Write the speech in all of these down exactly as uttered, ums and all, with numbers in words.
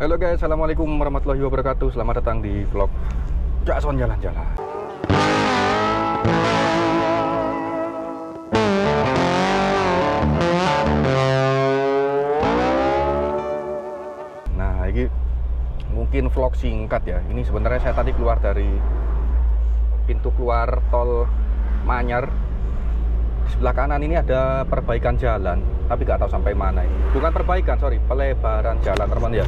Halo guys, assalamualaikum warahmatullahi wabarakatuh. Selamat datang di vlog Cak Son Jalan-Jalan. Nah, ini mungkin vlog singkat ya. Ini sebenarnya saya tadi keluar dari pintu keluar tol Manyar. Di sebelah kanan ini ada perbaikan jalan, tapi nggak tahu sampai mana ini. Bukan perbaikan, sorry, pelebaran jalan, teman ya.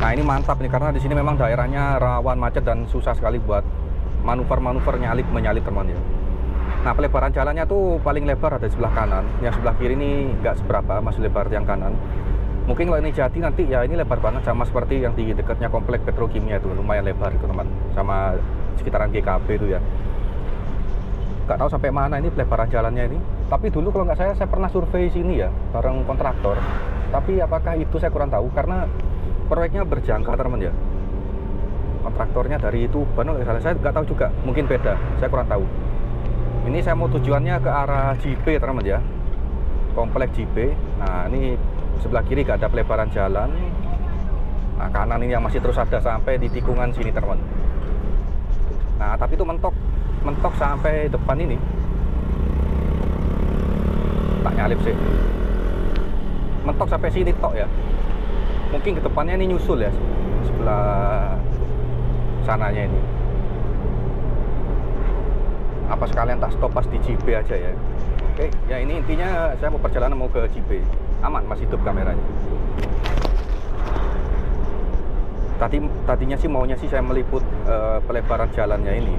Nah, ini mantap nih karena di sini memang daerahnya rawan macet dan susah sekali buat manuver-manuver nyalip-menyalip, teman ya. Nah, pelebaran jalannya tuh paling lebar ada di sebelah kanan. Yang sebelah kiri ini nggak seberapa, masih lebar yang kanan. Mungkin kalau ini jadi nanti ya ini lebar banget, sama seperti yang di dekatnya komplek petrokimia itu, lumayan lebar itu, teman. Sama sekitaran G K B itu ya. Nggak tahu sampai mana ini pelebaran jalannya ini. Tapi dulu kalau nggak saya saya pernah survei sini ya bareng kontraktor. Tapi apakah itu saya kurang tahu karena proyeknya berjangka, teman ya. Kontraktornya dari itu Bandung, saya nggak tahu juga, mungkin beda, saya kurang tahu. Ini saya mau tujuannya ke arah G P, teman ya, komplek G P. Nah, ini sebelah kiri nggak ada pelebaran jalan. Nah, kanan ini yang masih terus ada sampai di tikungan sini, teman. Nah, tapi itu mentok mentok sampai depan ini, tak nyalip sih, mentok sampai sini tok ya. Mungkin ke depannya ini nyusul ya, sebelah sananya ini. Apa sekalian tak stop pas di G P aja ya. Oke, ya ini intinya saya mau perjalanan mau ke G P. Aman, masih hidup kameranya. Tadi tadinya sih maunya sih saya meliput uh, pelebaran jalannya ini.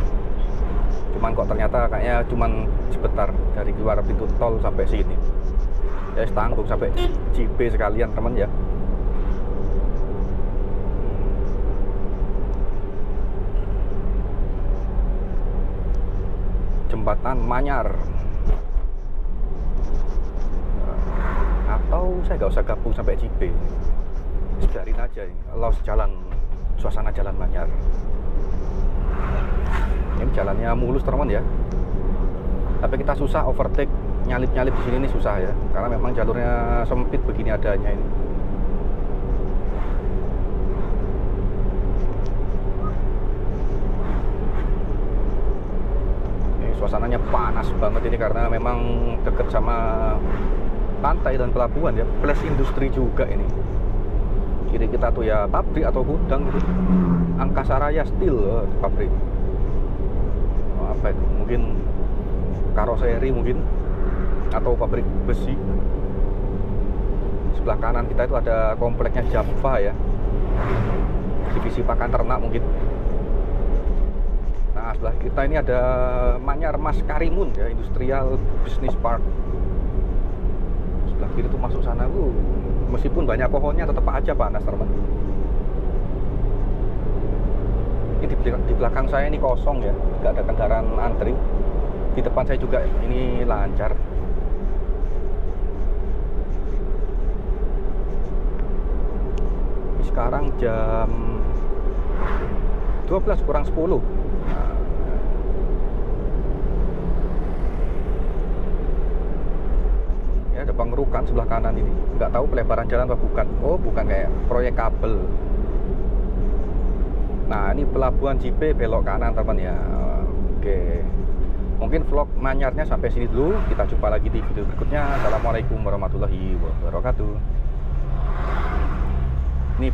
Cuman kok ternyata kayaknya cuman sebentar dari keluar pintu tol sampai sini. Ya tanggung sampai G P sekalian, teman ya. Jembatan Manyar. Atau saya nggak usah gabung sampai G P. Sedarin aja ini, los jalan, suasana jalan Manyar. Ini jalannya mulus, teman ya. Tapi kita susah overtake, nyalip-nyalip di sini ini susah ya, karena memang jalurnya sempit begini adanya ini. Ini suasananya panas banget ini karena memang dekat sama pantai dan pelabuhan ya, plus industri juga ini. Kiri kita tuh ya pabrik atau gudang gitu. Angkasa Raya Steel pabrik. Apa itu? Mungkin karoseri mungkin, atau pabrik besi. Sebelah kanan kita itu ada kompleknya Java ya, divisi pakan ternak mungkin. Nah, sebelah kita ini ada Manyar Mas Karimun ya, Industrial Business Park. Sebelah kiri itu masuk sana bu, meskipun banyak pohonnya tetap aja panas, teman. Di belakang saya ini kosong ya, nggak ada kendaraan antri. Di depan saya juga ini lancar. Sekarang jam dua belas kurang sepuluh. Nah, ya ada pengerukan sebelah kanan ini. Nggak tahu pelebaran jalan apa bukan. Oh, bukan, kayak proyek kabel. Nah, ini pelabuhan G P belok kanan, teman ya. Oke, mungkin vlog Manyarnya sampai sini dulu. Kita jumpa lagi di video berikutnya. Assalamualaikum warahmatullahi wabarakatuh. Ini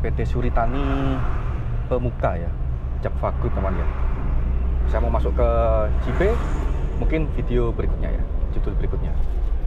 P T Suritani Pemuka ya, Java Group, teman ya. Saya mau masuk ke G P. Mungkin video berikutnya ya, judul berikutnya.